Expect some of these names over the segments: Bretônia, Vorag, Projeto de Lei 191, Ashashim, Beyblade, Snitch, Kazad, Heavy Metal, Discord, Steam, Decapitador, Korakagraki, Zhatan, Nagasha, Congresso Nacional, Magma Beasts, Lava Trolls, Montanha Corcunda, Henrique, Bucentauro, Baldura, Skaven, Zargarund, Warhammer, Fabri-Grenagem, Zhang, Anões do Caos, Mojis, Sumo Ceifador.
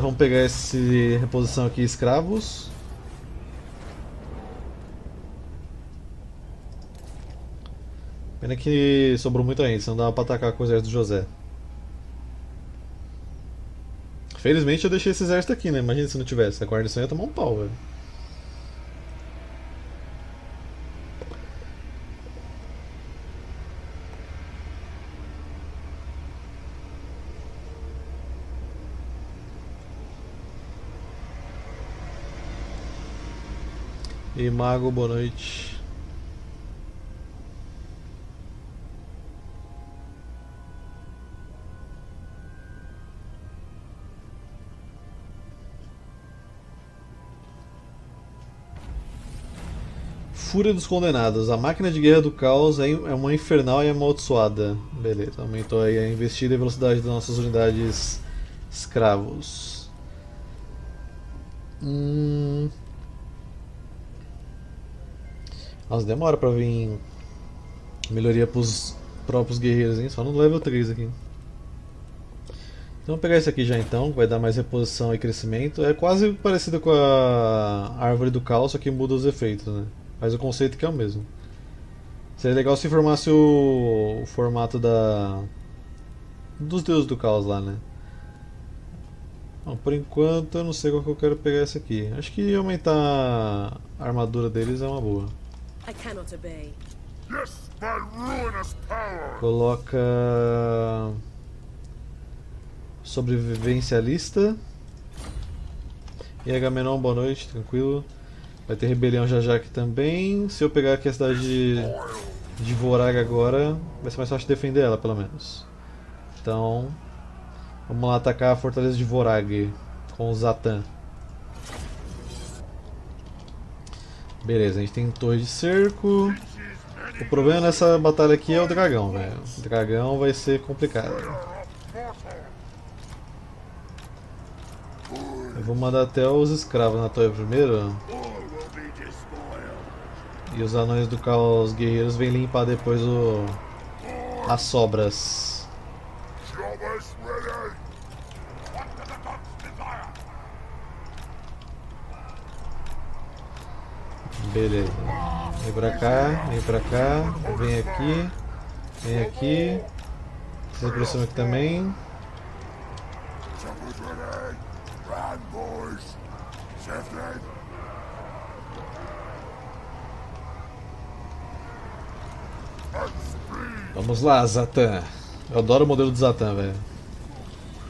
Vamos pegar essa reposição aqui, escravos. Pena que sobrou muito ainda, senão dava pra atacar com o exército do José. Felizmente eu deixei esse exército aqui, né? Imagina se não tivesse, a guarnição ia tomar um pau, velho. E Mago, boa noite. Fúria dos Condenados. A máquina de guerra do caos é uma infernal e amaldiçoada. Beleza, aumentou aí a investida e a velocidade das nossas unidades escravos. Nossa, demora pra vir melhoria pros próprios guerreiros, hein? Só no level 3 aqui. Então vou pegar esse aqui já então, vai dar mais reposição e crescimento. É quase parecido com a árvore do caos, só que muda os efeitos, né? Mas o conceito que é o mesmo. Seria legal se formasse o formato dos deuses do caos lá, né? Bom, por enquanto eu não sei qual que eu quero pegar esse aqui. Acho que aumentar a armadura deles é uma boa. I cannot obey. Yes, my ruinous power. Coloca sobrevivencialista. E Agamenon, boa noite, tranquilo. Vai ter rebelião já já aqui também. Se eu pegar aqui a cidade de Vorag agora, vai ser mais fácil defender ela, pelo menos. Então, vamos lá atacar a fortaleza de Vorag com o Zhatan. Beleza, a gente tem torre de cerco. O problema nessa batalha aqui é o dragão, velho. O dragão vai ser complicado. Eu vou mandar até os escravos na torre primeiro. E os anões do caos guerreiros vêm limpar depois as sobras. Beleza, vem pra cá, vem aqui, se aproxima aqui também. Vamos lá, Zhatan. Eu adoro o modelo do Zhatan, velho.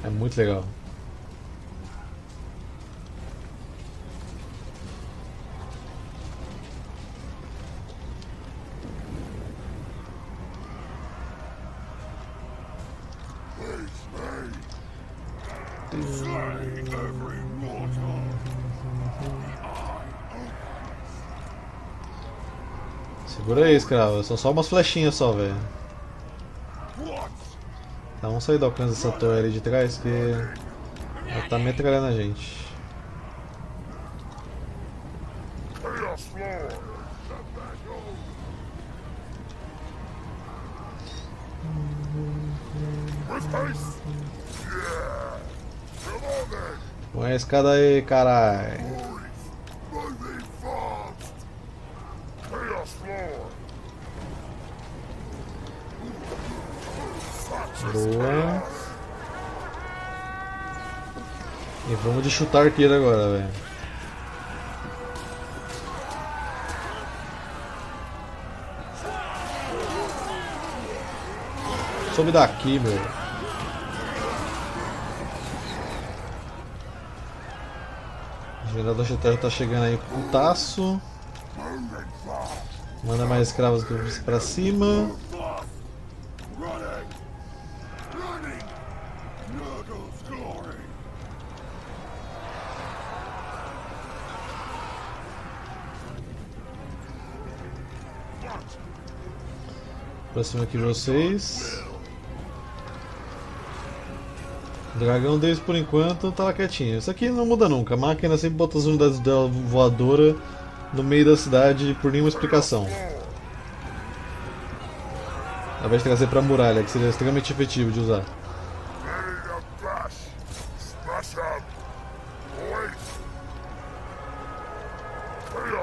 É muito legal. Segura aí, escravo. São só umas flechinhas só, velho. Tá, vamos sair do alcance dessa torre ali de trás, que ela tá metralhando a gente. Põe a escada aí, caralho. Boa. E vamos de chutar arqueiro agora, velho. Sobe daqui, meu. O general da chutar tá chegando aí, putaço. Manda mais escravos pra cima. Pra cima aqui de vocês. O dragão deles por enquanto tá lá quietinho. Isso aqui não muda nunca. A máquina sempre bota as unidades dela voadora no meio da cidade por nenhuma explicação. Ao invés de trazer pra muralha, que seria extremamente efetivo de usar.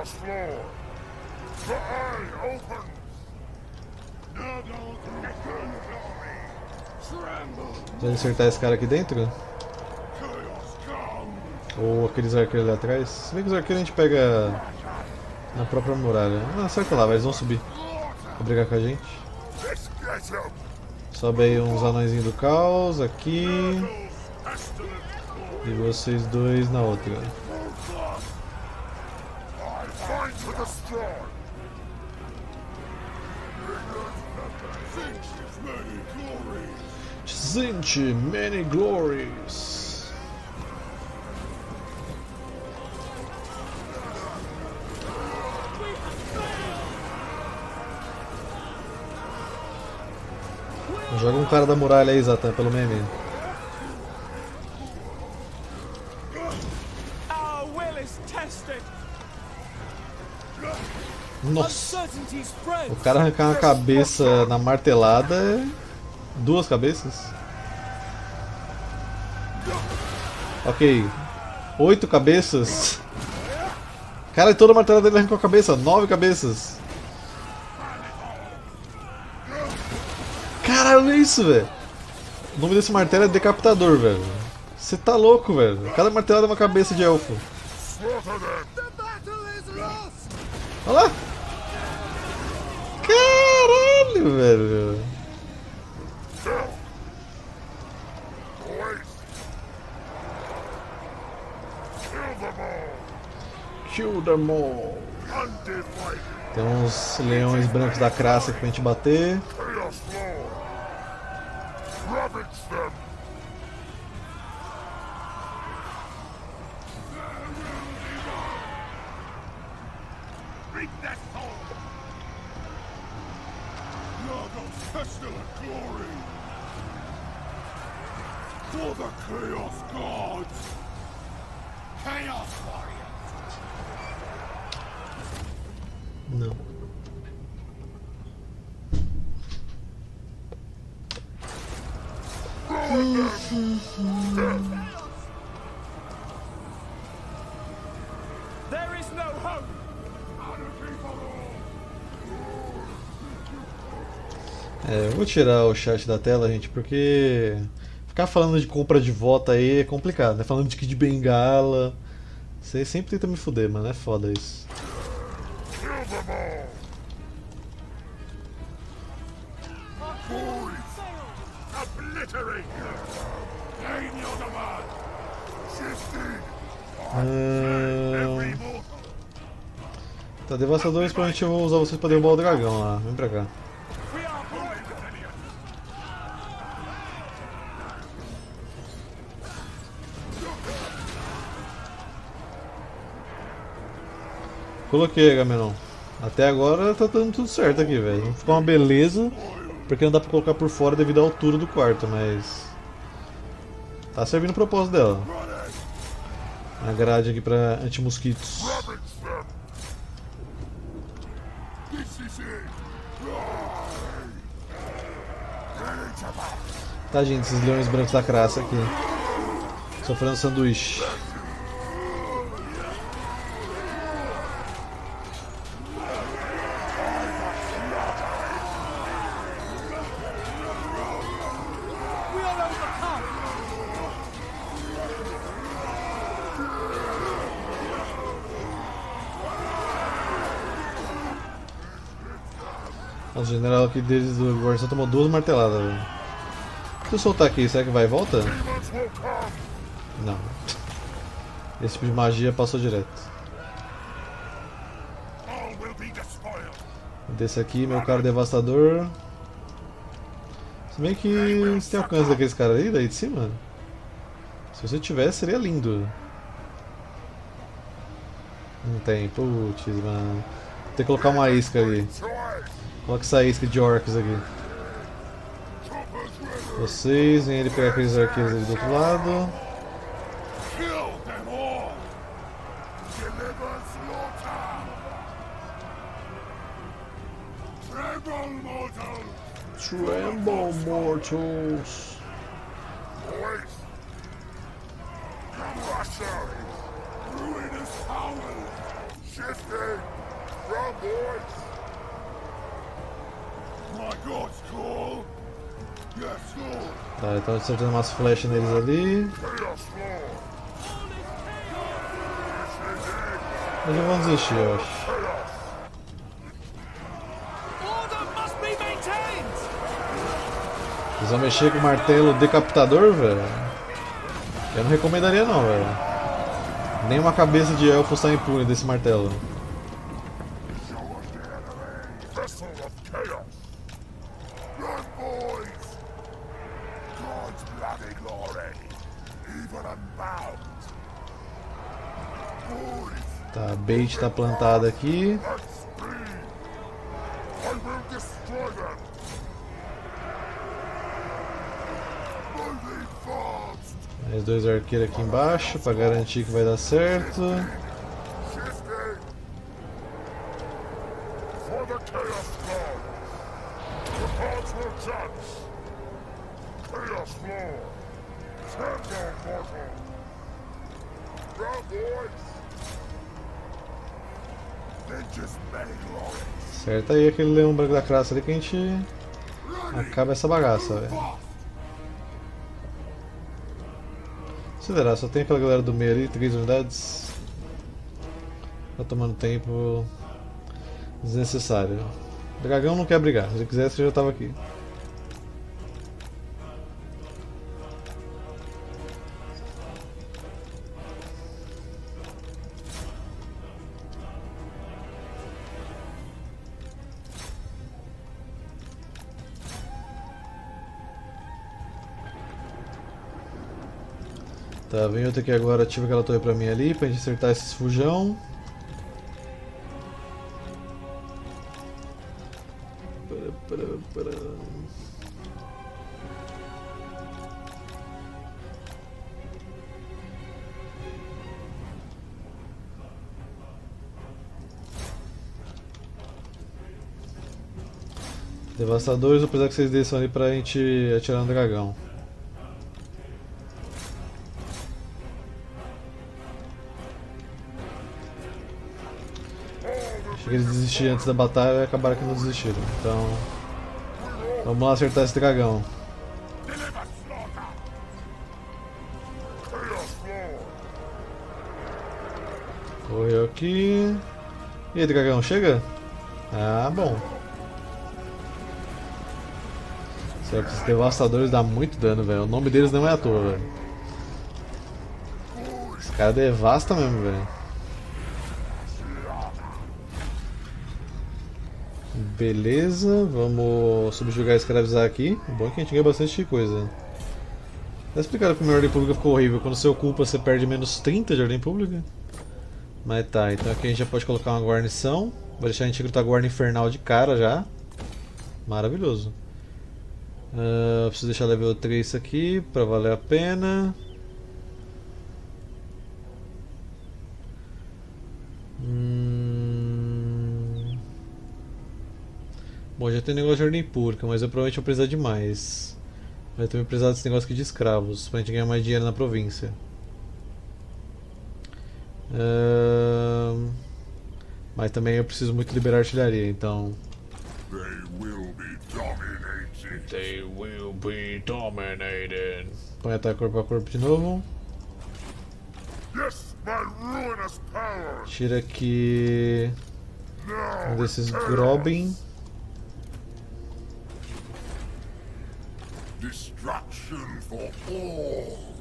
the floor. The eye opens. Vamos acertar esse cara aqui dentro? Ou aqueles arqueiros ali atrás? Se bem que os arqueiros a gente pega na própria muralha. Ah, certo lá, eles vão subir. Vão brigar com a gente. Sobe aí uns anõezinhos do caos aqui. E vocês dois na outra. Gente, many glories. Joga um cara da muralha aí, Zhatan, pelo meme. Nossa! O cara arrancar uma cabeça na martelada é... duas cabeças? Ok, 8 cabeças. Cara, e toda a martelada dele arrancou a cabeça, 9 cabeças. Caralho, olha isso, velho. O nome desse martelo é Decapitador, velho. Você tá louco, velho. Cada martelada é uma cabeça de elfo. Olha lá. Caralho, velho. Tem uns leões brancos da crassa aqui pra gente bater. Não. É, eu vou tirar o chat da tela, gente, porque ficar falando de compra de voto aí é complicado, né? Falando de Kid Bengala. Você sempre tenta me fuder, mano, é foda isso. Tá, devastadores, provavelmente eu vou usar vocês pra derrubar o dragão lá. Vem pra cá. Coloquei, Gamenon. Até agora tá dando tudo certo aqui, velho. Ficou uma beleza, porque não dá pra colocar por fora devido à altura do quarto, mas... tá servindo o propósito dela. A grade aqui pra anti-mosquitos. Tá, gente, esses leões brancos da crassa aqui. Sofrendo sanduíche. O general aqui deles do guardião tomou 2 marteladas, velho. Se eu soltar aqui, será que vai e volta? Não. Esse tipo de magia passou direto. Desse aqui, meu caro devastador. Se bem que você tem alcance daqueles caras ali, daí de cima? Se você tivesse, seria lindo. Não tem, putz, mano. Vou ter que colocar uma isca ali. Coloca essa isca de orcs aqui. Vocês, vem ele pegar aqueles arqueiros ali do outro lado. Tremble, mortals! Shifting! Round boys! My God's call! Yes, Lord! Tá, ele tá acertando umas flechas neles ali. Eles não vão desistir, eu acho. Eles vão mexer com o martelo decapitador, velho? Eu não recomendaria não, velho. Nem uma cabeça de elfo sai impune desse martelo. Tá, a bait tá plantada aqui. Mais dois arqueiros aqui embaixo para garantir que vai dar certo. Acerta aí aquele leão branco da classe ali que a gente acaba essa bagaça, velho. Acelerar, só tem aquela galera do meio ali, 3 unidades. Tá tomando tempo desnecessário. O dragão não quer brigar, se ele quisesse eu já tava aqui. Tá, vem outro aqui agora, ativa aquela torre pra mim ali, pra gente acertar esses fujão. Devastadores, vou precisar que vocês desçam ali pra gente atirar no dragão. Eles desistiram antes da batalha e acabaram que não desistiram. Então, vamos lá acertar esse dragão. Correu aqui. E aí, dragão, chega? Ah, bom. Certo, esses devastadores dão muito dano, velho. O nome deles não é à toa, velho. Esse cara devasta mesmo, velho. Beleza, vamos subjugar e escravizar aqui. O bom é que a gente ganha bastante coisa. Já explicaram que minha ordem pública ficou horrível. Quando você ocupa, você perde menos 30 de ordem pública. Mas tá, então aqui a gente já pode colocar uma guarnição. Vai deixar a gente recrutar guarda infernal de cara já. Maravilhoso. Preciso deixar level 3 isso aqui pra valer a pena. Bom, já tem um negócio de ordem pública, mas eu provavelmente vou precisar de mais. Mas eu também vou precisar desse negócio aqui de escravos, pra gente ganhar mais dinheiro na província. Mas também eu preciso muito liberar artilharia, então... They will be dominated. Põe ataque corpo a corpo de novo. Tira aqui... um desses Grobin. Destruction for all.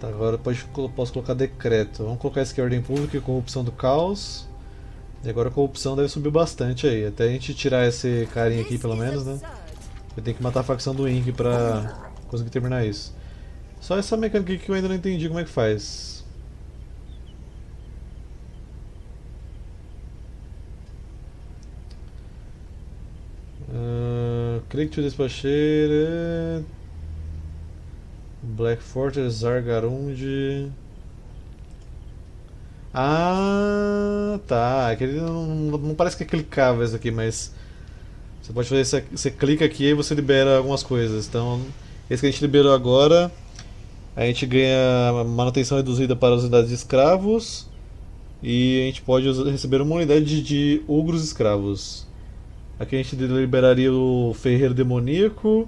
Tá, agora posso colocar decreto. Vamos colocar isso aqui, ordem pública e corrupção do caos. E agora a corrupção deve subir bastante aí. Até a gente tirar esse carinha aqui pelo menos, né? Eu tenho que matar a facção do Inc pra conseguir terminar isso. Só essa mecânica aqui que eu ainda não entendi como é que faz. Click to despacheira. Black Fortress, Zargarund. Ah, tá. Aquele não parece que é clicável isso aqui, mas você pode fazer. Você clica aqui e você libera algumas coisas. Então, esse que a gente liberou agora A gente ganha manutenção reduzida para as unidades de escravos. E a gente pode receber uma unidade de ogros escravos. Aqui a gente liberaria o ferreiro demoníaco.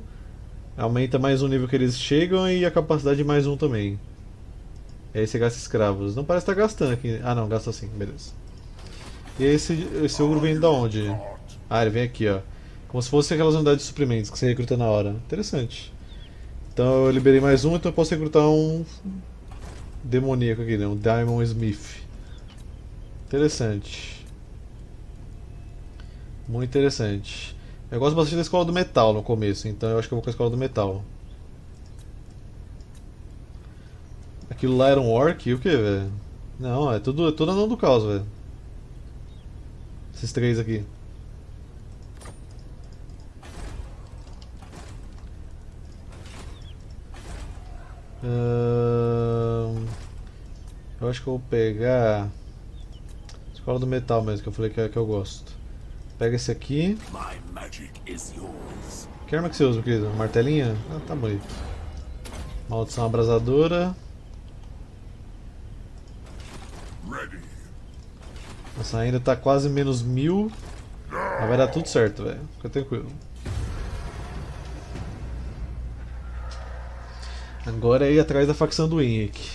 Aumenta mais um nível que eles chegam e a capacidade de mais um também. E aí você gasta escravos. Não parece estar gastando aqui. Ah não, gasta sim, beleza. E esse ogro vem da onde? Ah, ele vem aqui, ó. Como se fosse aquelas unidades de suprimentos que você recruta na hora. Interessante. Então eu liberei mais um, então eu posso recrutar um demoníaco aqui, né? Um Diamond Smith. Interessante. Muito interessante. Eu gosto bastante da escola do metal no começo, então eu acho que eu vou com a escola do metal. Aquilo lá era um orc? E o que, velho? Não, é tudo anão do caos, velho. Esses três aqui. Eu acho que eu vou pegar escola do metal mesmo, que eu falei que eu gosto. Pega esse aqui. Que arma que você usa, querido? Martelinha? Ah, tá bonito. Maldição abrasadora. Nossa, ainda tá quase menos 1000. Mas vai dar tudo certo, velho. Fica tranquilo. Agora é ir atrás da facção do Henrique.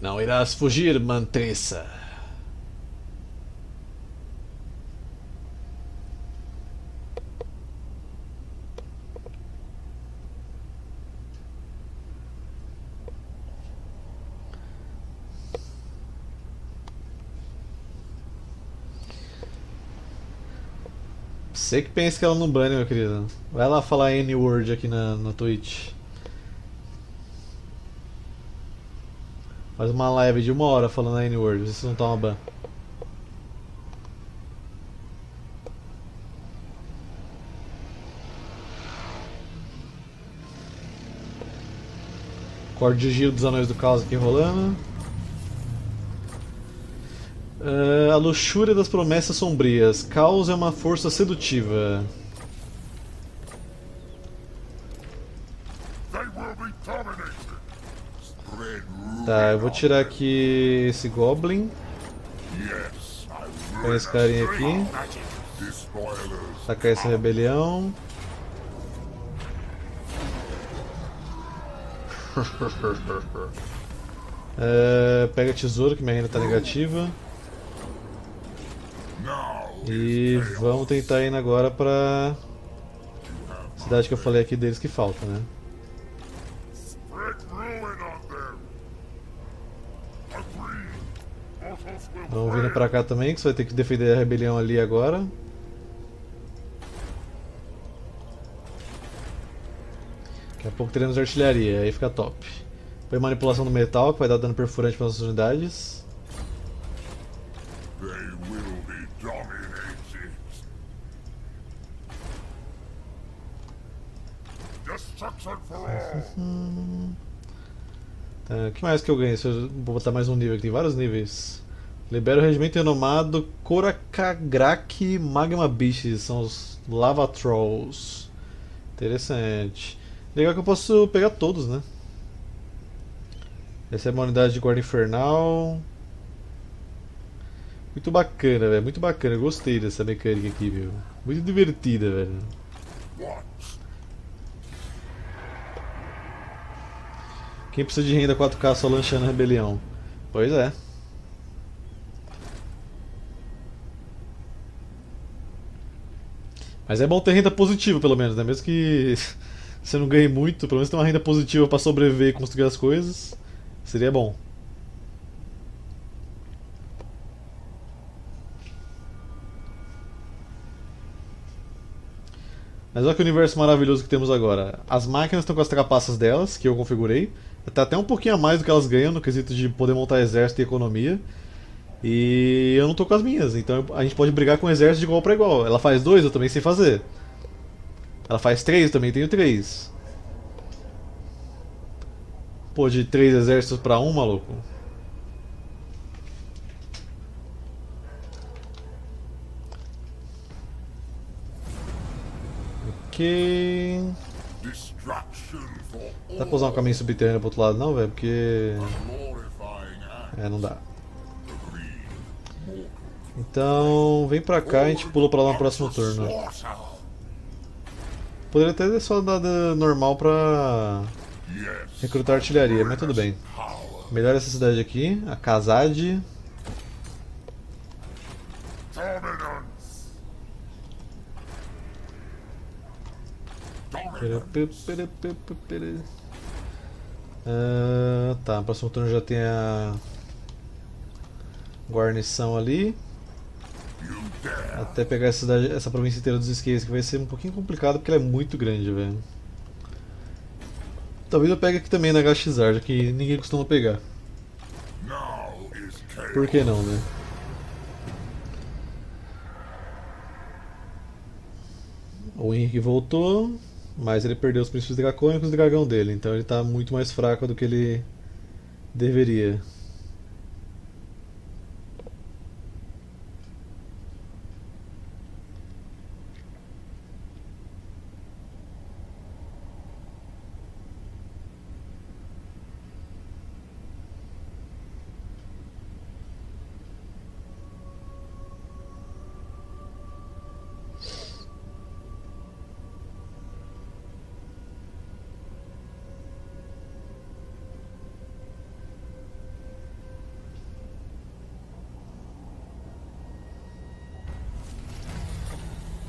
Não irás fugir, Mantressa. Você que pensa que ela não bane, meu querido. Vai lá falar N-word aqui na Twitch. Faz uma live de 1 hora falando N-word, vê se não toma ban. Corte de giro dos anões do caos aqui rolando. A luxúria das promessas sombrias. Caos é uma força sedutiva. Tá, eu vou tirar aqui esse Goblin. Põe esse carinha aqui. Tacar essa rebelião. Pega a tesoura, que minha renda tá negativa. E vamos tentar ir agora pra cidade que eu falei aqui deles que falta, né? Vamos vindo pra cá também, que você vai ter que defender a rebelião ali agora. Daqui a pouco teremos artilharia, aí fica top. Põe manipulação do metal, que vai dar dano perfurante para as nossas unidades. Tá, o que mais que eu ganho? Eu vou botar mais um nível aqui, tem vários níveis. Libera o regimento renomado Korakagraki Magma Beasts, são os Lava Trolls. Interessante. Legal que eu posso pegar todos, né? Essa é uma unidade de guarda infernal. Muito bacana, velho. Muito bacana. Eu gostei dessa mecânica aqui, viu? Muito divertida, velho. Quem precisa de renda 4K só lanchando a rebelião? Pois é. Mas é bom ter renda positiva, pelo menos, né? Mesmo que você não ganhe muito, pelo menos ter uma renda positiva para sobreviver e construir as coisas, seria bom. Mas olha que universo maravilhoso que temos agora. As máquinas estão com as trapaças delas, que eu configurei. Tá até um pouquinho a mais do que elas ganham no quesito de poder montar exército e economia. E eu não tô com as minhas, então a gente pode brigar com o exército de igual para igual. Ela faz 2, eu também sei fazer. Ela faz 3, eu também tenho 3. Pô, de 3 exércitos para 1, maluco. Ok. Dá pra usar um caminho subterrâneo pro outro lado não, velho? Porque... é, não dá. Então, vem pra cá e a gente pula pra lá no próximo turno. Poderia até ter só dado normal pra recrutar artilharia, mas tudo bem. Melhor essa cidade aqui, a Kazad. Tá, próximo turno já tem a guarnição ali. Até pegar essa, cidade, essa província inteira dos Skaven, que vai ser um pouquinho complicado porque ela é muito grande, velho. Talvez eu pegue aqui também na Nagasha, já que ninguém costuma pegar. Por que não, né? O Henrique voltou, mas ele perdeu os princípios dracônicos do dragão dele, então ele está muito mais fraco do que ele deveria.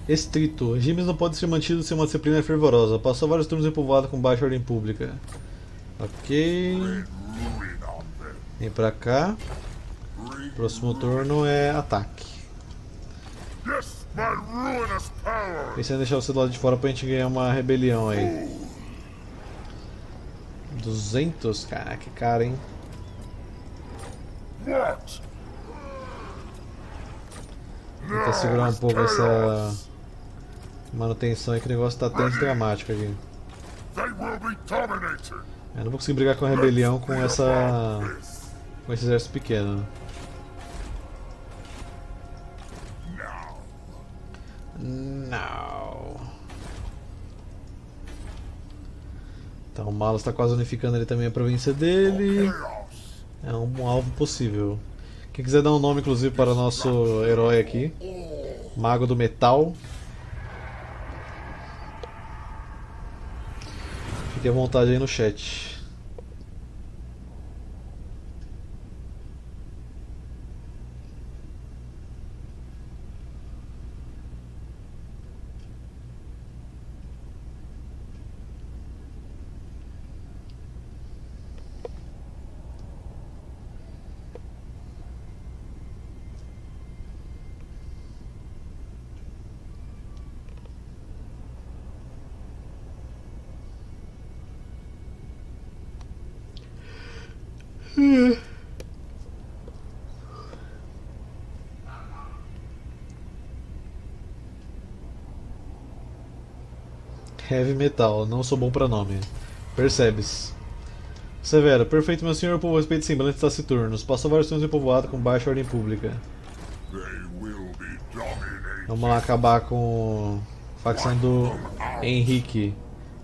Estrito. Regimes não podem ser mantidos sem uma disciplina fervorosa. Passou vários turnos em povoado com baixa ordem pública. Ok. Vem pra cá. Próximo turno é ataque. Pensando em deixar você do lado de fora pra gente ganhar uma rebelião aí. 200? Caraca, que cara, hein? Tentar segurar um pouco essa manutenção aí, que o negócio tá tenso e dramático aqui. Eu não vou conseguir brigar com a rebelião com essa... com esse exército pequeno. Não. Então o Malus tá quase unificando ali também a província dele. É um alvo possível. Quem quiser dar um nome, inclusive, para o nosso herói aqui, Mago do Metal, fique à vontade aí no chat. Heavy Metal, não sou bom pra nome. Percebes? Severo, perfeito, meu senhor, o povo respeita semblantes taciturnos. Passou vários turnos em povoado com baixa ordem pública. Vamos lá acabar com a facção do Henrique,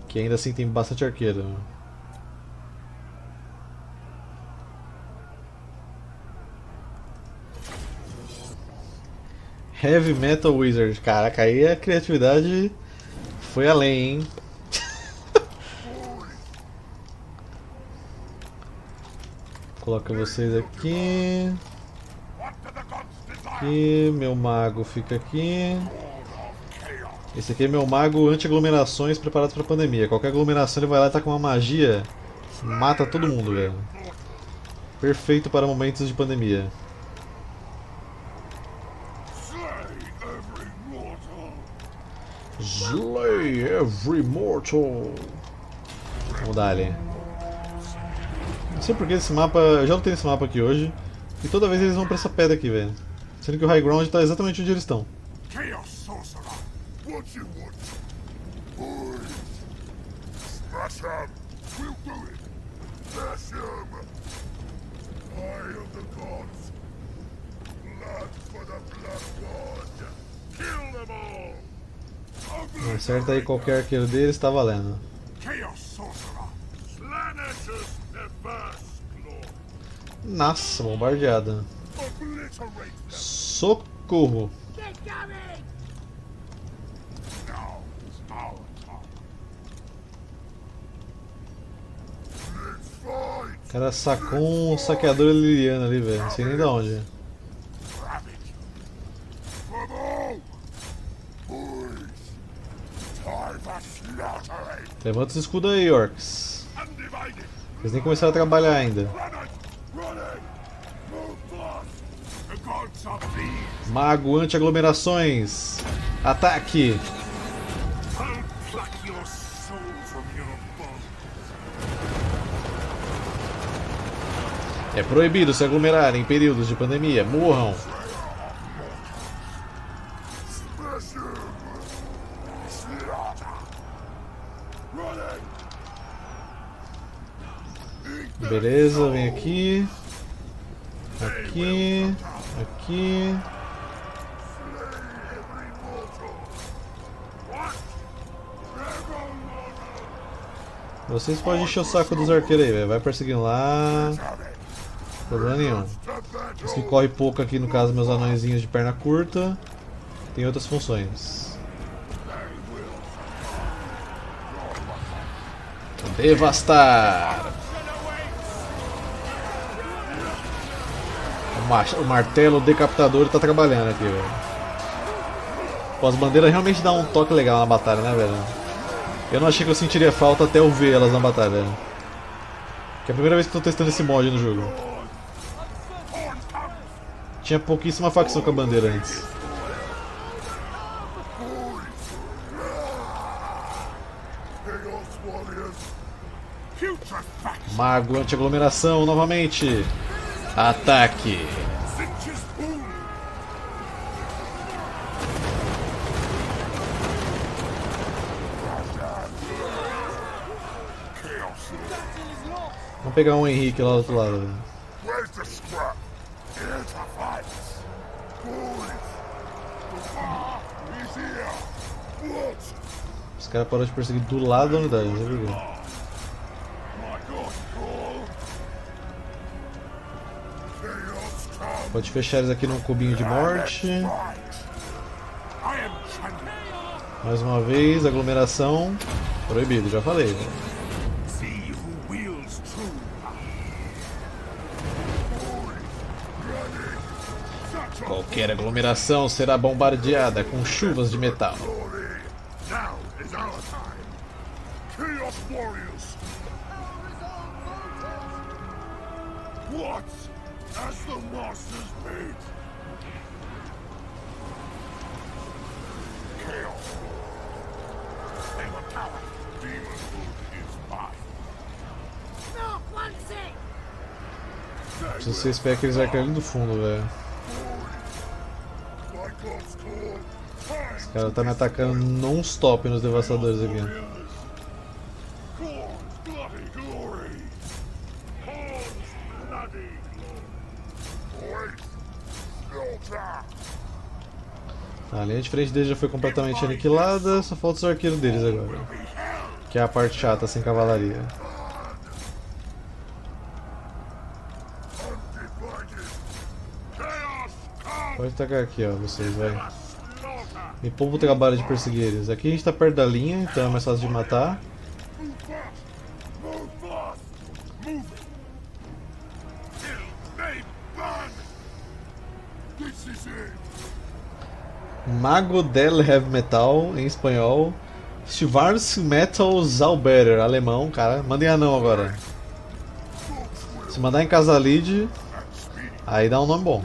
que ainda assim tem bastante arqueiro. Heavy Metal Wizard, caraca, aí a criatividade foi além, hein? Coloca vocês aqui. Aqui, meu mago fica aqui. Esse aqui é meu mago anti-aglomerações preparado pra pandemia. Qualquer aglomeração ele vai lá e tá com uma magia, mata todo mundo, velho. Perfeito para momentos de pandemia. Slay every mortal. Vamos dar ali. Não sei porque esse mapa... eu já não tenho esse mapa aqui hoje. E toda vez eles vão pra essa pedra aqui, velho. Sendo que o high ground tá exatamente onde eles estão. Acerta aí qualquer arqueiro deles, tá valendo. Nossa, bombardeada. Socorro. O cara sacou um saqueador liliano ali, velho. Não sei nem de onde. Levanta os escudos aí, orcs. Eles nem começaram a trabalhar ainda. Mago anti-aglomerações. Ataque! É proibido se aglomerar em períodos de pandemia. Morram! Beleza, vem aqui. Aqui. Aqui. Vocês podem encher o saco dos arqueiros aí, velho. Vai perseguindo lá. Problema nenhum. Os que correm pouco aqui, no caso, meus anõezinhos de perna curta. Tem outras funções. Devastar! O martelo decapitador tá trabalhando aqui, velho. Pô, as bandeiras realmente dão um toque legal na batalha, né, velho? Eu não achei que eu sentiria falta até eu ver elas na batalha. Que é a primeira vez que eu tô testando esse mod no jogo. Tinha pouquíssima facção com a bandeira antes. Mago anti-aglomeração novamente. Ataque. Vamos pegar um Henrique lá do outro lado. Né? Os caras pararam de perseguir do lado da unidade, já ligou. Pode fechar eles aqui num cubinho de morte. Mais uma vez, aglomeração. Proibido, já falei. Qualquer aglomeração será bombardeada com chuvas de metal. Preciso ser esperto que eles vão cair ali no fundo, velho. Esse cara tá me atacando non-stop nos devastadores aqui. A linha de frente deles já foi completamente aniquilada, só falta os arqueiros deles agora. Que é a parte chata sem cavalaria. Pode atacar aqui, ó, vocês, velho. Me poupa o trabalho de perseguir eles. Aqui a gente tá perto da linha, então é mais fácil de matar. Mago del Heavy Metal, em espanhol. Schwarzmetal Zauberer, alemão, cara. Mandem anão agora. Se mandar em Kazad, aí dá um nome bom.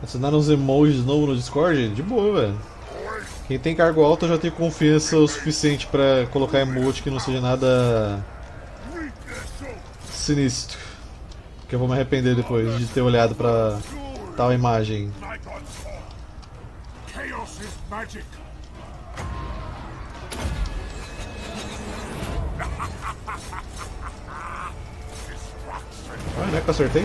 Adicionaram uns emojis novos no Discord? De boa, velho. Quem tem cargo alto já tem confiança o suficiente pra colocar emote que não seja nada sinistro. Porque eu vou me arrepender depois de ter olhado pra tal imagem. Ah, não é que eu acertei?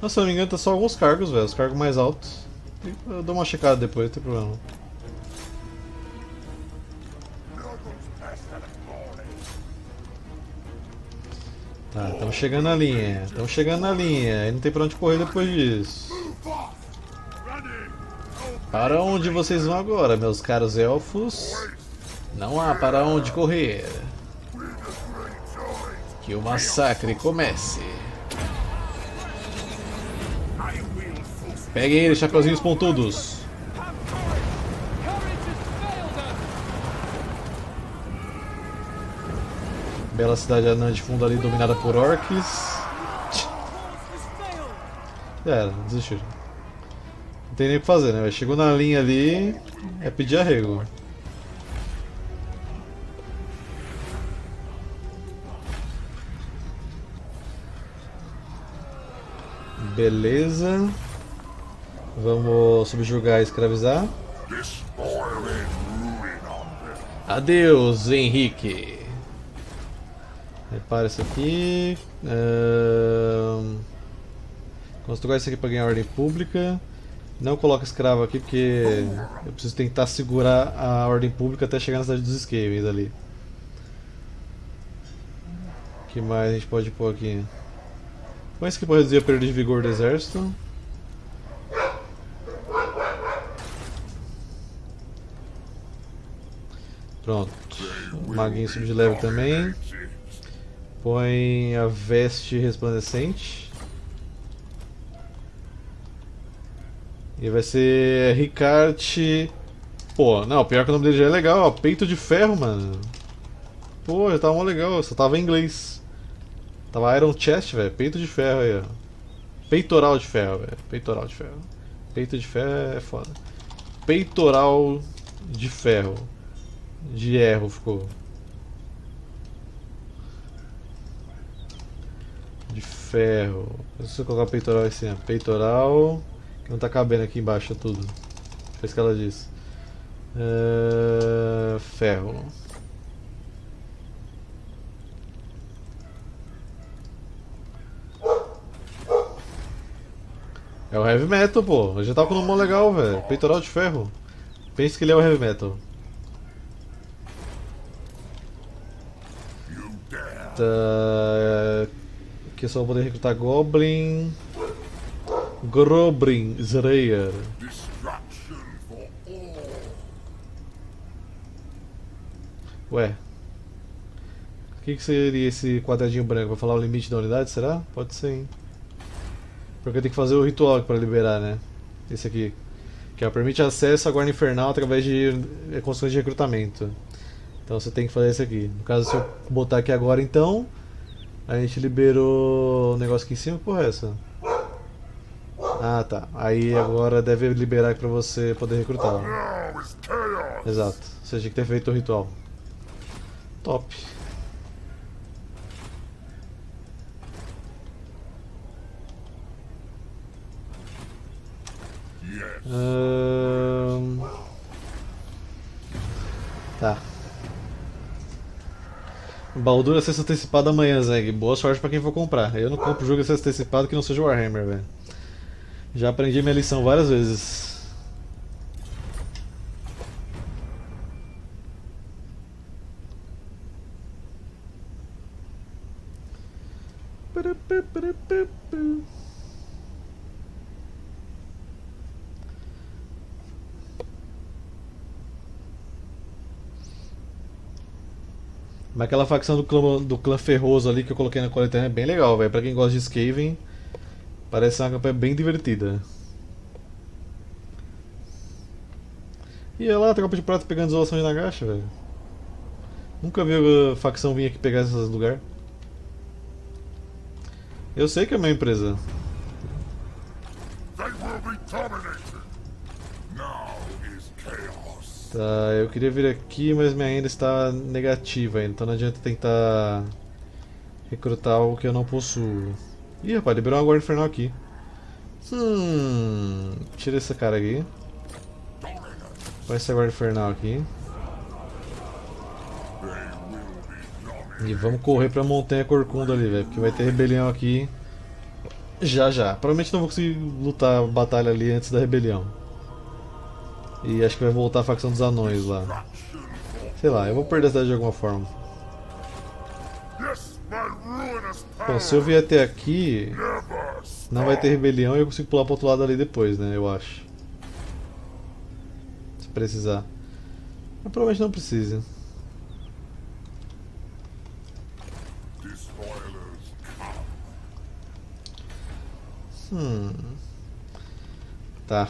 Nossa, se eu não me engano, tá só alguns cargos, velho. Os cargos mais altos. Eu dou uma checada depois, não tem problema. Tá, estamos chegando na linha. Estamos chegando na linha. Aí não tem pra onde correr depois disso. Para onde vocês vão agora, meus caros elfos? Não há para onde correr. Que o massacre comece. Peguem eles, chapeuzinhos pontudos. Bela cidade anã de fundo ali, dominada por orcs. É, desistiu. Não tem nem o que fazer, né? Chegou na linha ali, é pedir arrego. Beleza. Vamos subjugar e escravizar. Adeus, Henrique. Repara isso aqui. Construir isso aqui para ganhar ordem pública. Não coloca escravo aqui porque eu preciso tentar segurar a ordem pública até chegar na cidade dos Skaven ali. O que mais a gente pode pôr aqui? Põe isso aqui para reduzir o período de vigor do exército. Pronto, o maguinho sub de leve também. Põe a veste resplandecente. E vai ser Ricard. Pô, não, pior que o nome dele já é legal, ó. Peito de ferro, mano. Pô, já tava mó legal, só tava em inglês. Tava Iron Chest, velho. Peito de ferro aí, ó. Peitoral de ferro, velho. Peitoral de ferro. Peito de ferro é foda. Peitoral de ferro. De erro ficou. De ferro. Deixa eu colocar peitoral assim, ó. Peitoral. Que não tá cabendo aqui embaixo tudo. Fez o que ela disse. Ferro. É o Heavy Metal, pô. Eu já tava com um nome legal, velho. Peitoral de ferro. Pensa que ele é o Heavy Metal. Que só vou poder recrutar Goblin, Groblin, Zreyer. Ué, o que seria esse quadradinho branco? Vai falar o limite da unidade, será? Pode ser, hein? Porque tem que fazer o ritual para liberar, né? Esse aqui, que ó, permite acesso à guarda infernal através de construções de recrutamento. Então você tem que fazer isso aqui. No caso, se eu botar aqui agora, então a gente liberou o negócio aqui em cima, porra é essa? Ah, tá. Aí agora deve liberar aqui pra você poder recrutar. Exato. Você tinha que ter feito o ritual. Top. Tá. Baldura acesso antecipado amanhã, Zeg. Boa sorte pra quem for comprar. Eu não compro jogo acesso antecipado que não seja Warhammer, velho. Já aprendi minha lição várias vezes. Mas aquela facção do clã ferroso ali que eu coloquei na coletânea é bem legal, velho. Pra quem gosta de Skaven, parece uma campanha bem divertida. E olha lá, a tropa de prata pegando isolação de Nagasha, velho. Nunca vi a facção vir aqui pegar esses lugares. Eu sei que é uma empresa. Tá, eu queria vir aqui, mas minha renda está negativa ainda, então não adianta tentar recrutar algo que eu não possuo. Ih, rapaz, liberou uma guarda infernal aqui. Tira esse cara aqui. Põe esse guarda infernal aqui. E vamos correr pra Montanha Corcunda ali, velho. Porque vai ter rebelião aqui. Já já. Provavelmente não vou conseguir lutar a batalha ali antes da rebelião. E acho que vai voltar a facção dos anões lá. Sei lá, eu vou perder a cidade de alguma forma. Bom, se eu vier até aqui, não vai ter rebelião e eu consigo pular pro outro lado ali depois, né? Eu acho. Se precisar. Mas provavelmente não precisa. Tá.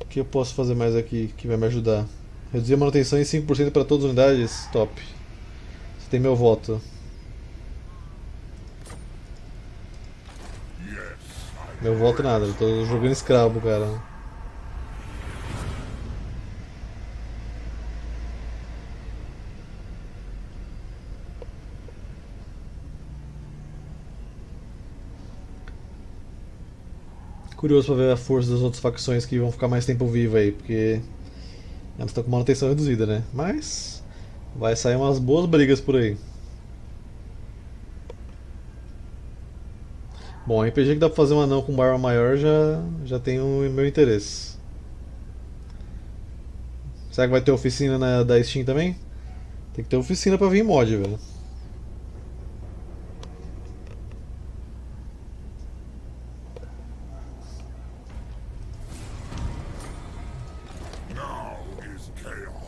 O que eu posso fazer mais aqui que vai me ajudar? Reduzir a manutenção em 5% para todas as unidades? Top. Você tem meu voto. Meu voto nada, eu tô jogando escravo, cara. Curioso pra ver a força das outras facções que vão ficar mais tempo viva aí, porque elas estão com manutenção reduzida, né? Mas vai sair umas boas brigas por aí. Bom, RPG que dá pra fazer um anão com uma arma maior já tem o meu interesse. Será que vai ter oficina da Steam também? Tem que ter oficina pra vir mod, velho.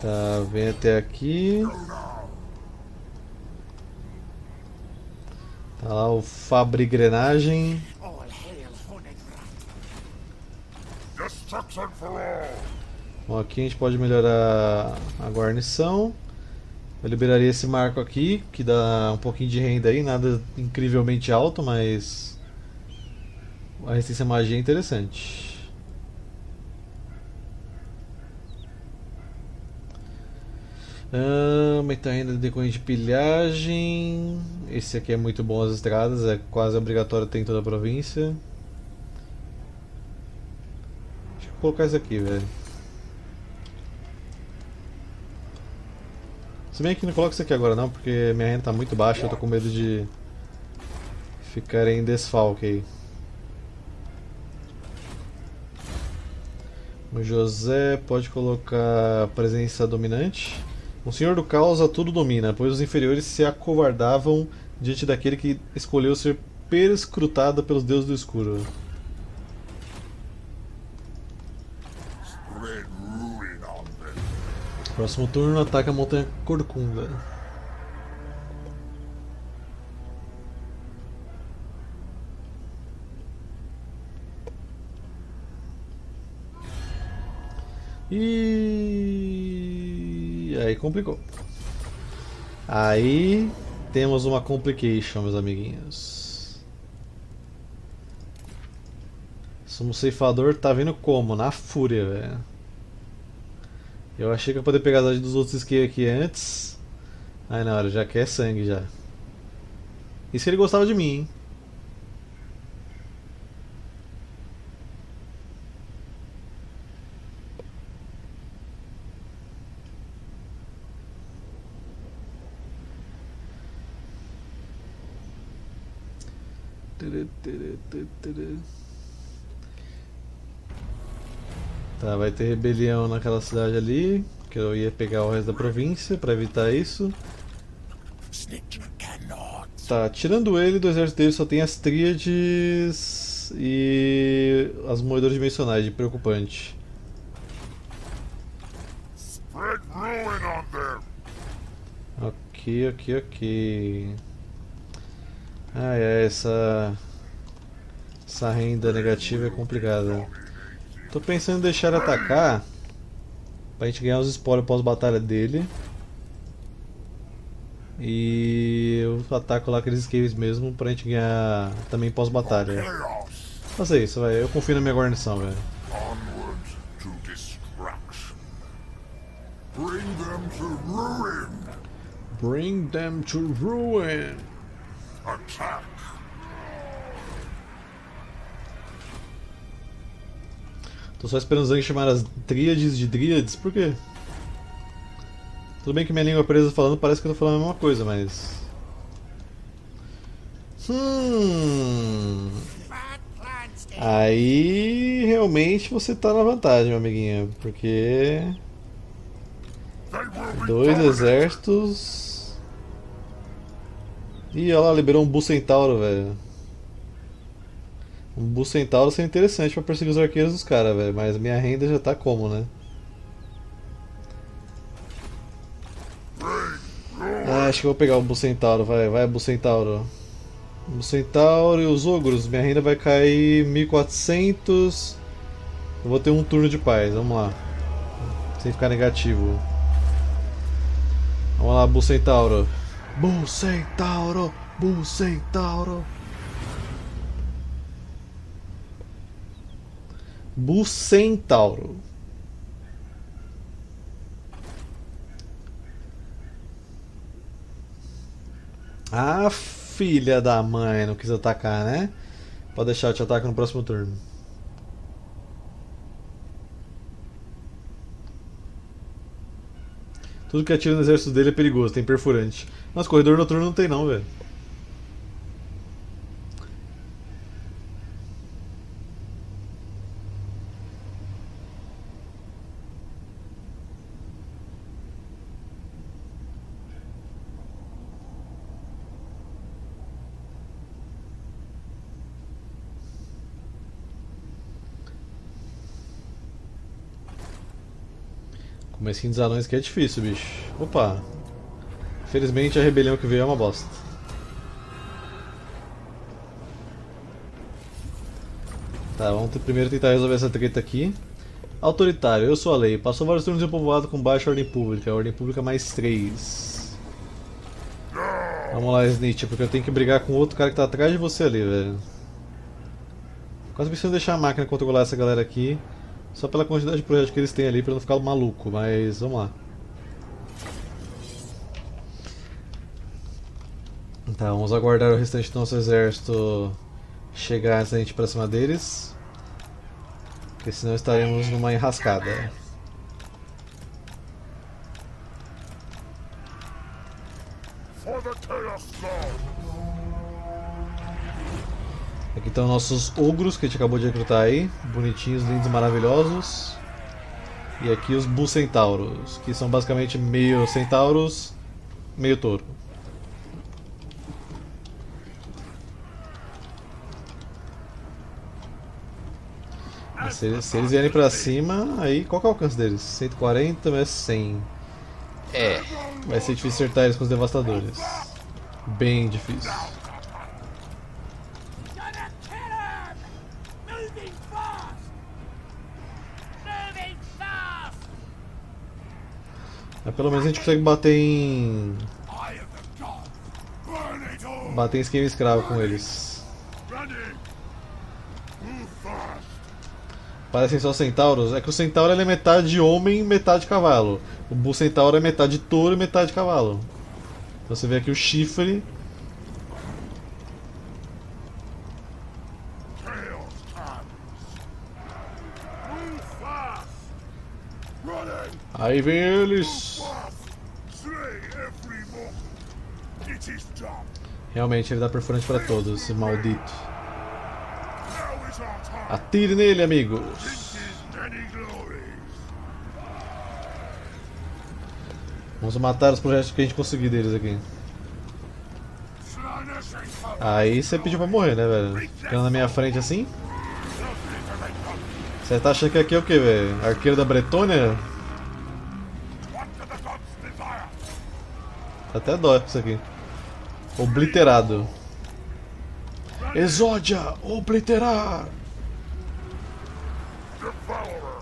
Tá, vem até aqui. Tá lá o Fabri-Grenagem. Bom, aqui a gente pode melhorar a guarnição. Eu liberaria esse marco aqui, que dá um pouquinho de renda aí, nada incrivelmente alto, mas a resistência à magia é interessante. Mas ainda decorrente de pilhagem. Esse aqui é muito bom, as estradas, é quase obrigatório ter em toda a província. Acho que vou colocar isso aqui, velho. Se bem que não coloco isso aqui agora não, porque minha renda tá muito baixa, eu tô com medo de ficar em desfalque aí. O José pode colocar presença dominante. O Senhor do Caos a tudo domina, pois os inferiores se acovardavam diante daquele que escolheu ser perscrutado pelos deuses do escuro. Próximo turno, ataca a Montanha Corcunda. E aí complicou. Aí temos uma complication, meus amiguinhos. Sumo Ceifador tá vindo como? Na fúria, velho. Eu achei que ia poder pegar as dos outros skills aqui antes. Ai não, ele já quer sangue já. Isso ele gostava de mim, hein? Tá, vai ter rebelião naquela cidade ali, que eu ia pegar o resto da província pra evitar isso. Tá, tirando ele, do exército dele só tem as tríades e as moedoras dimensionais, de preocupante. Ok. Ah, é, essa renda negativa é complicada. Tô pensando em deixar ele atacar pra gente ganhar os spoilers pós-batalha dele. E eu ataco lá aqueles caves mesmo pra gente ganhar também pós-batalha. Faça isso, vai. Eu confio na minha guarnição, velho. Bring them to ruin! Tô só esperando o Zang chamar as tríades de dríades, por quê? Tudo bem que minha língua presa falando parece que eu tô falando a mesma coisa, mas... Aí realmente você tá na vantagem, meu amiguinho, porque... Dois exércitos... Ih, olha lá, liberou um Bucentauro, velho. Um Bucentauro seria interessante pra perseguir os arqueiros dos caras, velho, mas minha renda já tá como, né? Ah, acho que eu vou pegar o Bucentauro, vai Bucentauro. Bucentauro e os ogros, minha renda vai cair 1400. Eu vou ter um turno de paz, vamos lá. Sem ficar negativo. Vamos lá, Bucentauro. Bucentauro, Bucentauro. Bucentauro. Ah, filha da mãe, não quis atacar, né? Pode deixar, eu te ataco no próximo turno. Tudo que atira no exército dele é perigoso, tem perfurante. Nossa, corredor noturno não tem não, velho. Mas skin dos anões que é difícil, bicho. Opa! Infelizmente a rebelião que veio é uma bosta. Tá, vamos primeiro tentar resolver essa treta aqui. Autoritário, eu sou a lei. Passou vários turnos em um povoado com baixa ordem pública. Ordem pública mais 3. Vamos lá, Snitch, porque eu tenho que brigar com outro cara que tá atrás de você ali, velho. Quase preciso deixar a máquina controlar essa galera aqui. Só pela quantidade de projetos que eles têm ali, pra não ficar maluco, mas vamos lá. Tá, vamos aguardar o restante do nosso exército chegar antes da gente ir pra cima deles. Porque senão estaremos numa enrascada. Aqui estão nossos ogros que a gente acabou de recrutar aí, bonitinhos, lindos, maravilhosos. E aqui os bucentauros, que são basicamente meio centauros, meio touro. Mas se eles vierem pra cima, aí qual que é o alcance deles? 140, mas 100. É, vai ser difícil acertar eles com os devastadores. Bem difícil. Mas pelo menos a gente consegue bater em... Bater em esquema escravo com eles. Parecem só centauros. É que o centauro é metade de homem e metade de cavalo. O bucentauro é metade de touro e metade de cavalo. Então você vê aqui o chifre. Aí vem eles! Realmente ele dá perfurante para todos, esse maldito. Atire nele, amigos! Vamos matar os projetos que a gente conseguir deles aqui. Aí você pediu pra morrer, né, velho? Ficando na minha frente assim? Você tá achando que aqui é o que, velho? Arqueiro da Bretônia? Até dói isso aqui. Obliterado. Exódia! Obliterar!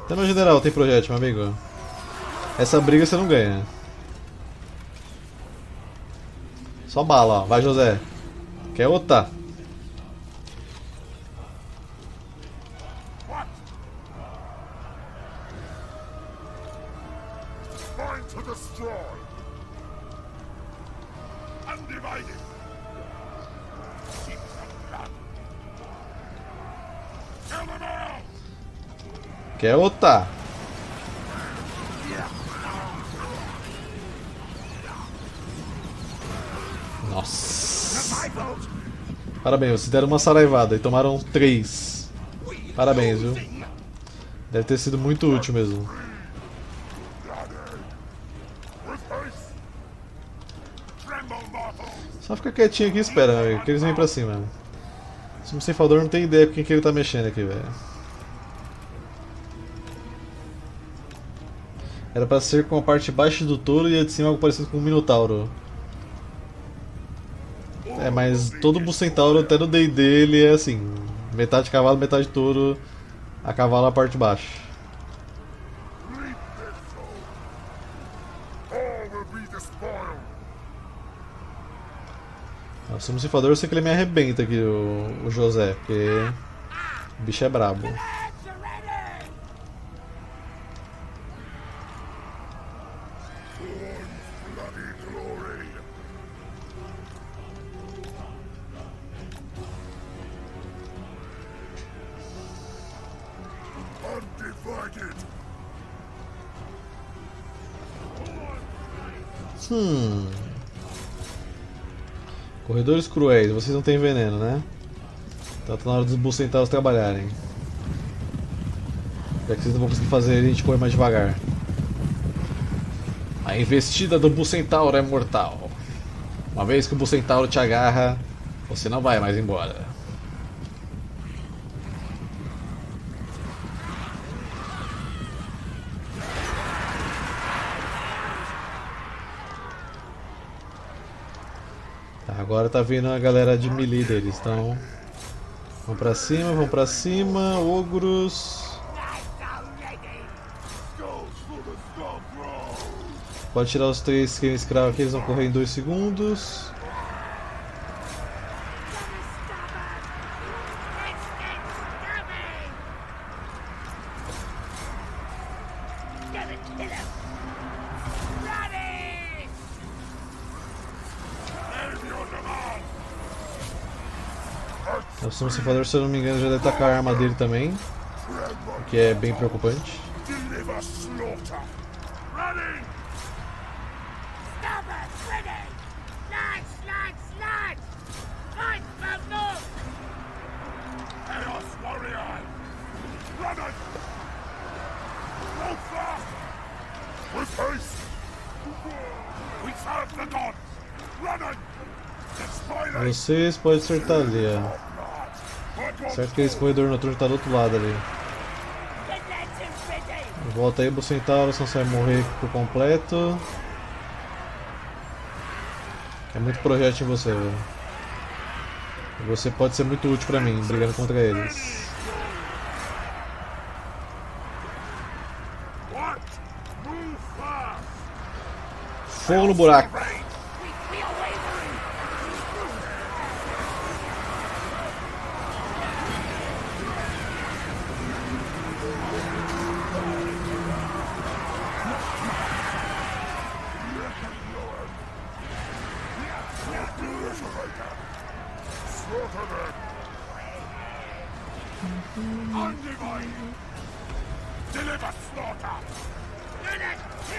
Até no general tem projétil, meu amigo. Essa briga você não ganha. Só bala, ó. Vai, José. Quer outra? Que é outra. Nossa. Parabéns, vocês deram uma saraivada e tomaram 3. Parabéns, viu? Deve ter sido muito útil mesmo. Só fica quietinho aqui e espera, véio, que eles vêm pra cima. O Sumo Ceifador não tem ideia com quem que ele tá mexendo aqui, velho. Era pra ser com a parte de baixo do touro e a de cima algo parecido com um Minotauro. É, mas todo Bucentauro, até no D&D, ele é assim. Metade cavalo, metade touro. A cavalo a parte de baixo. O Sumo Ceifador, eu sei que ele me arrebenta aqui, o José, porque o bicho é brabo. Corredores cruéis, vocês não têm veneno, né? Então tá na hora dos Bucentauros trabalharem. Já que vocês não vão conseguir fazer, a gente põe mais devagar. A investida do Bucentauro é mortal. Uma vez que o Bucentauro te agarra, você não vai mais embora. Agora tá vindo a galera de melee deles, então vão pra cima, ogros. Pode tirar os 3 que escravos aqui, eles vão correr em 2 segundos. O Sumo Ceifador, se eu não me engano, já deve estar com a arma dele também, o que é bem preocupante. Vocês podem acertar ali, ó. Certo que esse corredor noturno tá do outro lado ali. Volta aí, Bucentauro, senão você vai morrer por completo. É muito projétil em você, velho. Você pode ser muito útil pra mim, brigando contra eles. Fogo no buraco!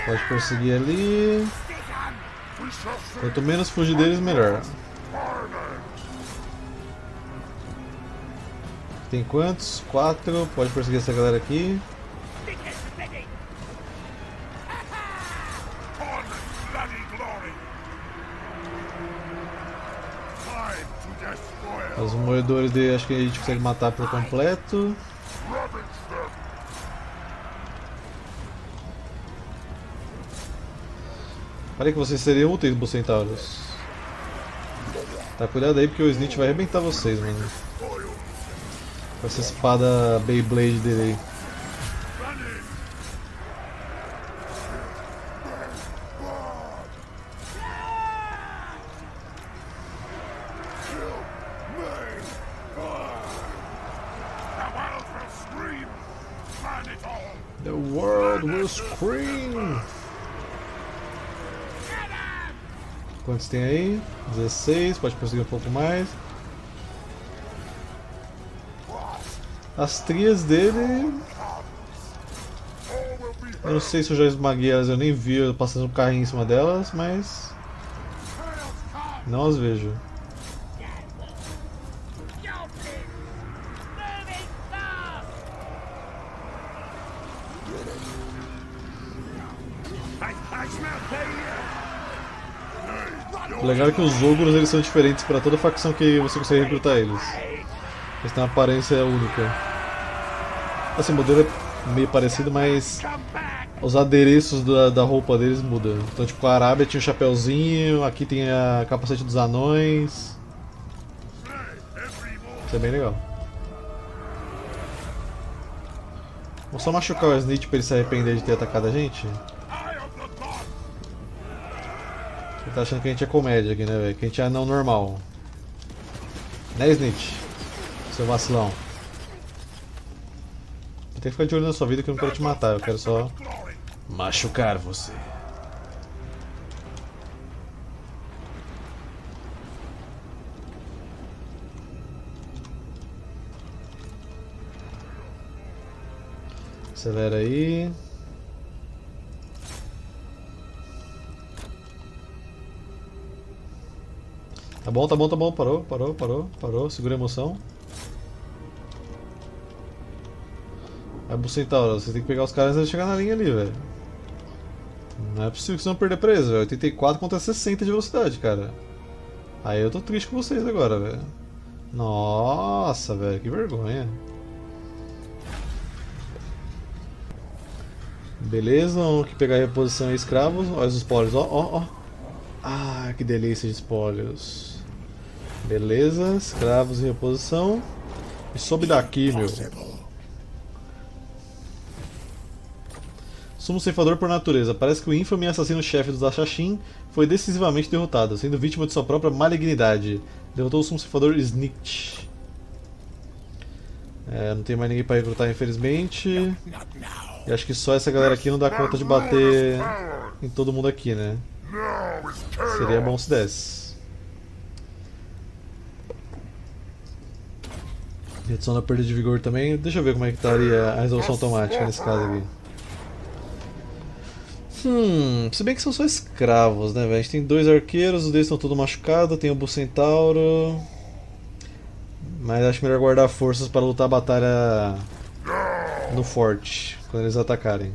Pode perseguir ali. Quanto menos fugir deles, melhor. Tem quantos? 4. Pode perseguir essa galera aqui. Os moedores dele, acho que a gente consegue matar por completo. Parei que vocês seriam úteis, Bucentauros. Tá, cuidado aí porque o Snitch vai arrebentar vocês, mano. Com essa espada Beyblade dele aí. The world will scream! Quantos tem aí? 16, pode prosseguir um pouco mais. As trias dele Eu não sei se eu já esmaguei elas, eu nem vi, eu passando um carrinho em cima delas, mas... não as vejo. O legal é que os ogros eles são diferentes para toda facção que você consegue recrutar eles. Eles têm uma aparência única. Assim, o modelo é meio parecido, mas os adereços da roupa deles mudam. Então, tipo, a Arábia tinha um chapéuzinho, aqui tem a capacete dos anões. Isso é bem legal. Vou só machucar o Snitch para ele se arrepender de ter atacado a gente. Ele tá achando que a gente é comédia aqui, né, velho? Que a gente é anão normal. Né, Snitch? Seu vacilão. Tem que ficar de olho na sua vida que eu não quero te matar, eu quero só machucar você. Acelera aí. Tá bom, tá bom, tá bom. Parou, parou, parou, parou. Segura a emoção. Aí, Bucentauro, você tem que pegar os caras antes de chegar na linha ali, velho. Não é possível que você não perder preso, velho. 84 contra 60 de velocidade, cara. Aí eu tô triste com vocês agora, velho. Nossa, velho, que vergonha. Beleza, vamos aqui pegar a reposição e escravos. Olha os spoilers, ó, ó, ó. Ah, que delícia de spoilers. Beleza, escravos em reposição. E sobe daqui, meu. Sumo Ceifador por natureza. Parece que o ínfame assassino-chefe dos Ashashim foi decisivamente derrotado, sendo vítima de sua própria malignidade. Derrotou o Sumo Ceifador Snitch. É, não tem mais ninguém para recrutar, infelizmente. E acho que só essa galera aqui não dá conta de bater em todo mundo aqui, né? Seria bom se desse. Redução da perda de vigor também. Deixa eu ver como é que estaria a resolução automática nesse caso aqui. Se bem que são só escravos, né, velho? A gente tem dois arqueiros, os deles estão todos machucados. Tem o Bucentauro. Mas acho melhor guardar forças para lutar a batalha no forte, quando eles atacarem.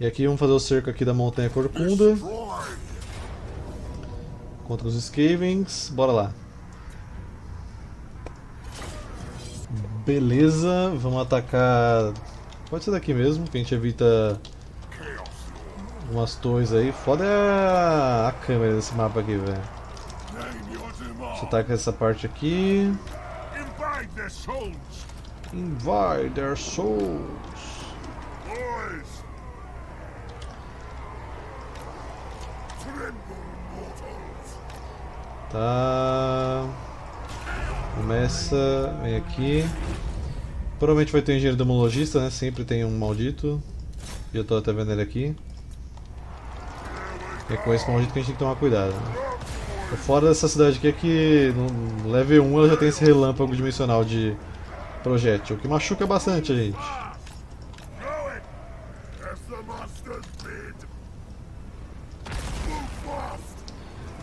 E aqui vamos fazer o cerco aqui da Montanha Corcunda contra os Skavens. Bora lá. Beleza, vamos atacar. Pode ser daqui mesmo, que a gente evita umas torres aí. Foda a câmera desse mapa aqui, velho. Deixa eu atacar essa parte aqui. Invade their souls. Tá. Começa, vem aqui. Provavelmente vai ter um engenheiro demologista, né? Sempre tem um maldito. Já tô até vendo ele aqui. É com esse maldito que a gente tem que tomar cuidado. Tô fora dessa cidade aqui é que no level 1 ela já tem esse relâmpago dimensional de projétil, que machuca bastante a gente.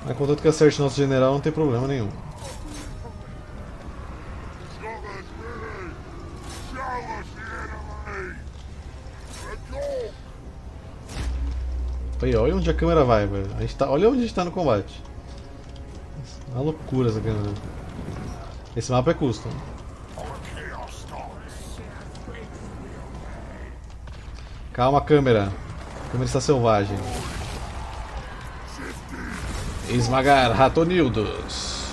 Mas contanto que acerte nosso general não tem problema nenhum. Aí, olha onde a câmera vai, velho. Olha onde a gente tá no combate. É uma loucura essa câmera. Esse mapa é custom. Calma, câmera. A câmera está selvagem. Esmagar ratonildos.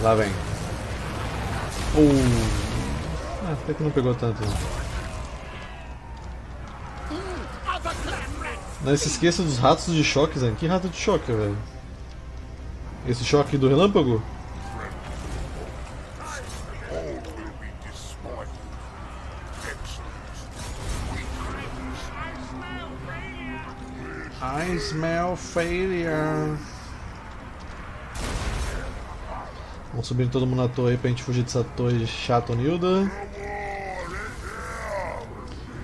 Lá vem. Ah, até que não pegou tanto. Não se esqueça dos ratos de choque, Zan. Que rato de choque, velho? Esse choque do relâmpago? I smell failure. Vamos subir todo mundo na torre pra gente fugir dessa torre chata, Nilda.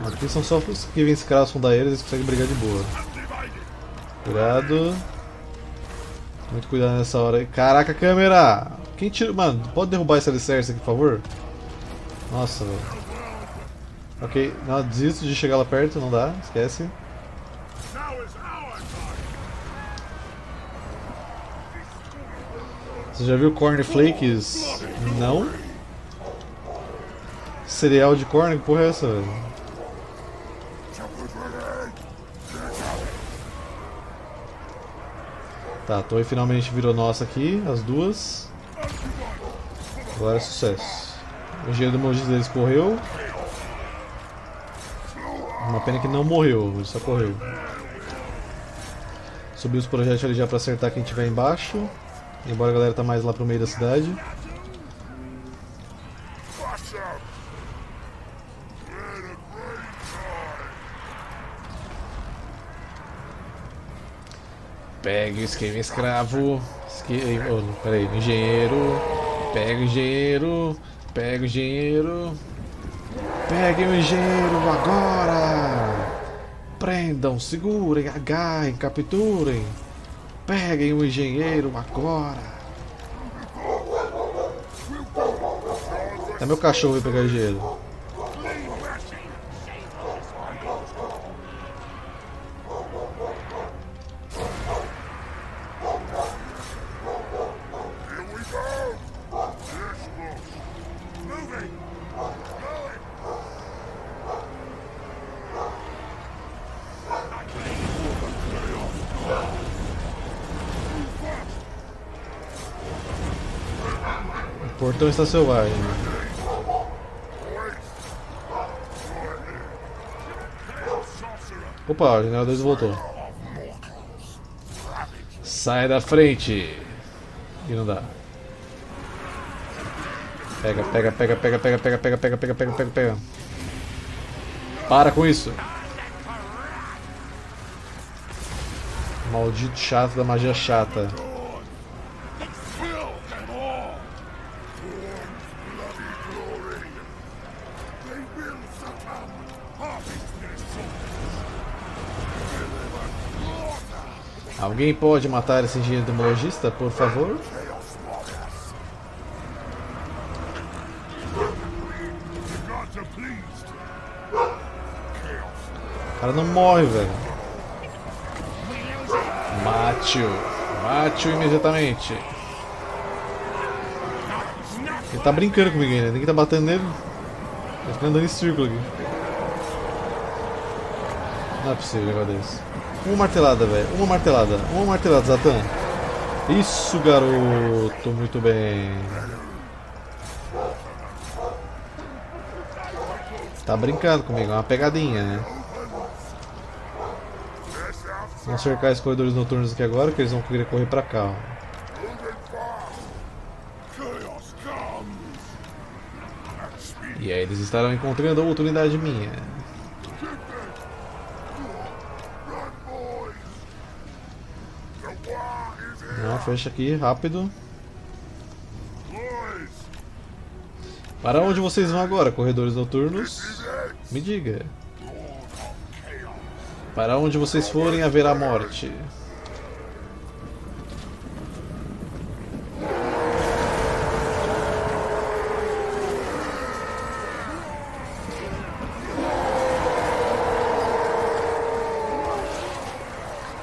Aqui são só os que vêm escravos fundadeiros, eles conseguem brigar de boa. Cuidado. Muito cuidado nessa hora aí. Caraca, câmera! Quem tira. Mano, pode derrubar esse alicerce aqui, por favor? Nossa, velho. Ok, não, desisto de chegar lá perto, não dá, esquece. Você já viu cornflakes? Não? Cereal de corn? Que porra é essa, velho? Tá, a torre finalmente virou nossa aqui, as duas. Agora é sucesso. O engenheiro do Mojis deles correu. Uma pena que não morreu, ele só correu. Subiu os projetos ali já pra acertar quem tiver embaixo. Embora a galera tá mais lá pro meio da cidade. Pega o Skaven escravo. Oh, peraí, engenheiro. Pega o engenheiro. Pega o engenheiro. Peguem o engenheiro agora! Prendam, segurem, agarrem, capturem. Peguem o engenheiro agora! É meu cachorro pegar o engenheiro. O portão está selvagem. Opa, o general 2 voltou. Sai da frente! E não dá. Pega, pega, pega, pega, pega, pega, pega, pega, pega, pega, pega, pega. Para com isso! Maldito chato da magia chata. Alguém pode matar esse engenheiro demologista, por favor? O cara não morre, velho. Mate-o. Mate-o imediatamente. Ele tá brincando comigo ainda, né? Tem que tá batendo nele. Tá ficando dando em círculo aqui. Não é possível, meu Deus. Uma martelada, velho. Uma martelada, Zhatan. Isso, garoto. Muito bem. Tá brincando comigo. É uma pegadinha, né? Vamos cercar os corredores noturnos aqui agora, que eles vão querer correr pra cá, ó. E aí eles estarão encontrando outra unidade minha. Fecha aqui, rápido. Para onde vocês vão agora, corredores noturnos? Me diga. Para onde vocês forem, haverá morte.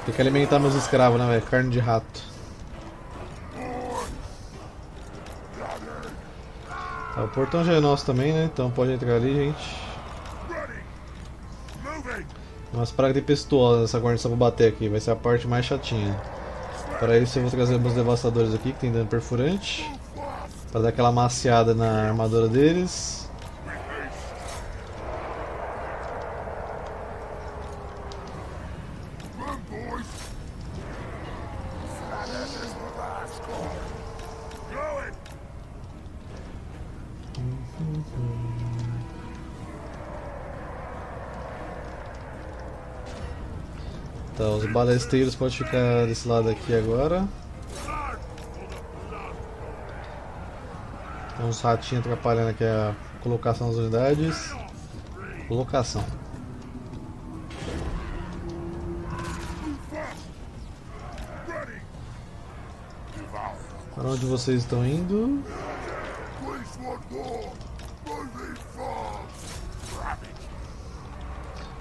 Tem que alimentar meus escravos, né, velho? Carne de rato. O portão já é nosso também, né? Então pode entrar ali, gente. Umas pragas tempestuosas essa guarnição pra bater aqui. Vai ser a parte mais chatinha. Para isso eu vou trazer meus devastadores aqui, que tem dano perfurante. Para dar aquela maciada na armadura deles. Então, os balesteiros podem ficar desse lado aqui agora. uns ratinhos atrapalhando aqui a colocação das unidades. Colocação. Para onde vocês estão indo?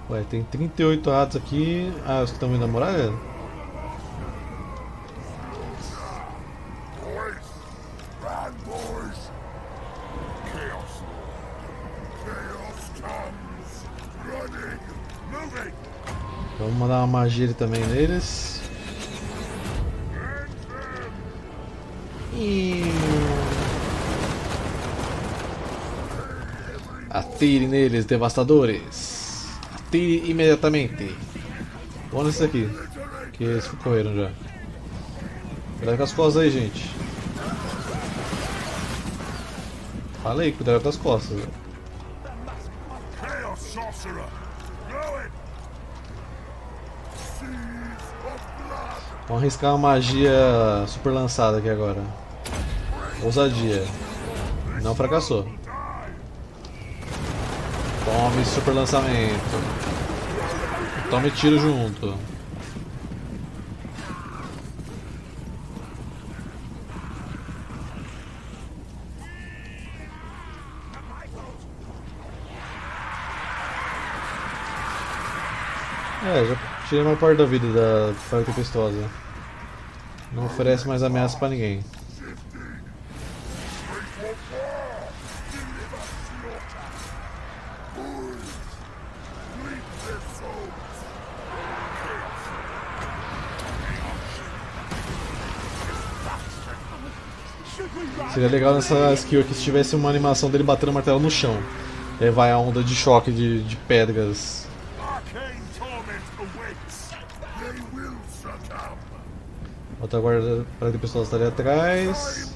Ué, tem 38 ratos aqui. Ah, os que estão indo na muralha? Vamos mandar uma magia também neles. E... atire neles, devastadores. Atire imediatamente. Olha isso aqui, que eles correram já. Cuidado com as costas aí, gente. Fala aí, cuidado com as costas. Vamos arriscar uma magia super lançada aqui agora. Ousadia. Não fracassou. Tome super lançamento. Tome tiro junto. É, já tirei uma parte da vida da Fera Tempestosa. Não oferece mais ameaça pra ninguém. Seria legal nessa skill aqui se tivesse uma animação dele batendo o martelo no chão. E aí vai a onda de choque de pedras. Outra guarda para que o pessoal está ali atrás.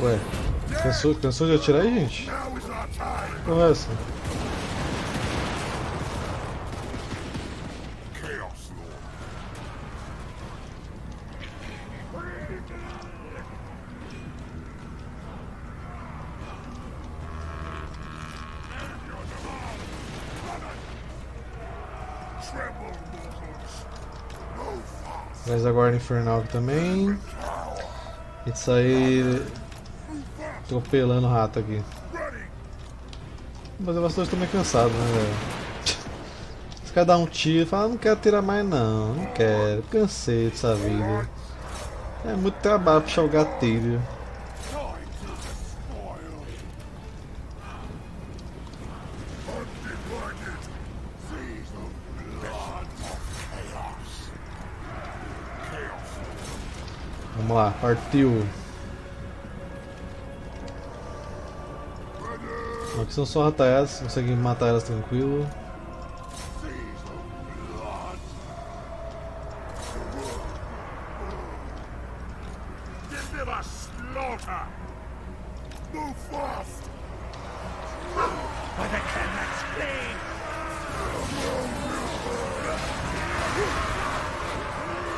Ué, cansou de atirar aí, gente? Começa. Mas agora infernal também. A gente sair atropelando o rato aqui. Mas eu estou meio cansado, né, velho? Se cada um tira, fala, não quero tirar mais não, não quero, cansei dessa vida. É muito trabalho puxar o gatilho. Vamos lá, partiu. Aqui são só rataiadas, conseguem matar elas tranquilo.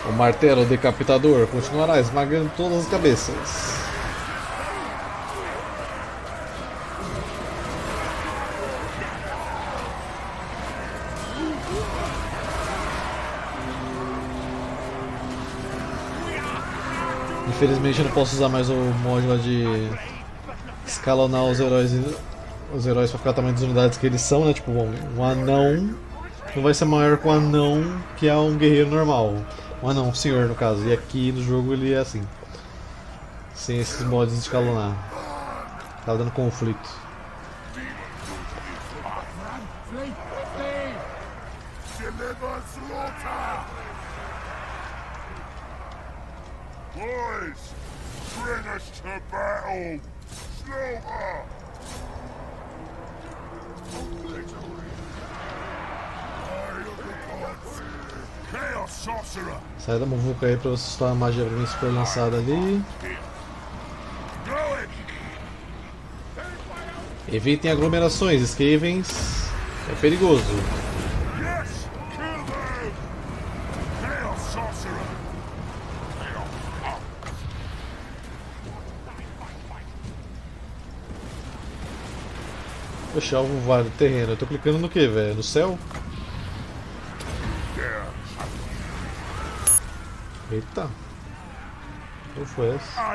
O martelo decapitador continuará esmagando todas as cabeças. Infelizmente eu não posso usar mais o mod lá de escalonar os heróis para ficar o tamanho das unidades que eles são, né? Tipo, um anão não vai ser maior que um anão que é um guerreiro normal. Um anão, um senhor no caso. E aqui no jogo ele é assim. Sem esses mods de escalonar. Tava dando conflito. Boys, bring us to battle. Slaughter. Sai da muvuca aí pra você soltar a magia pra mim se for lançada ali. Evitem aglomerações, Skavens. É perigoso. Poxa, alvo válido, terreno. Eu tô clicando no que, velho? No céu? Eita! Qual foi essa?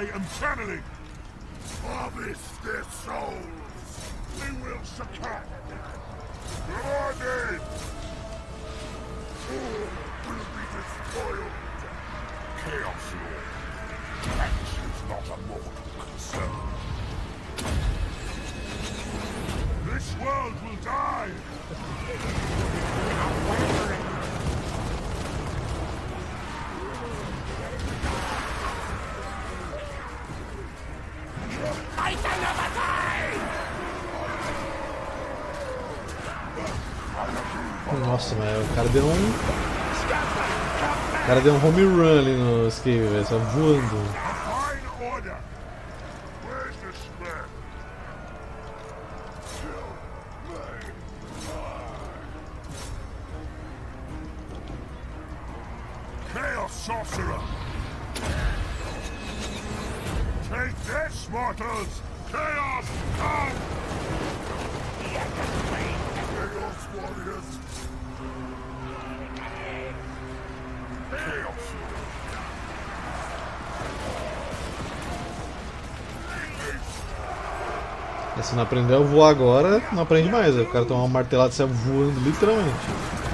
This world will die. Nossa, mas o cara deu um. O cara deu um home run ali no escape, velho, só voando. Se não aprender a voar agora, não aprende mais. O cara toma uma martelada e sai voando, literalmente.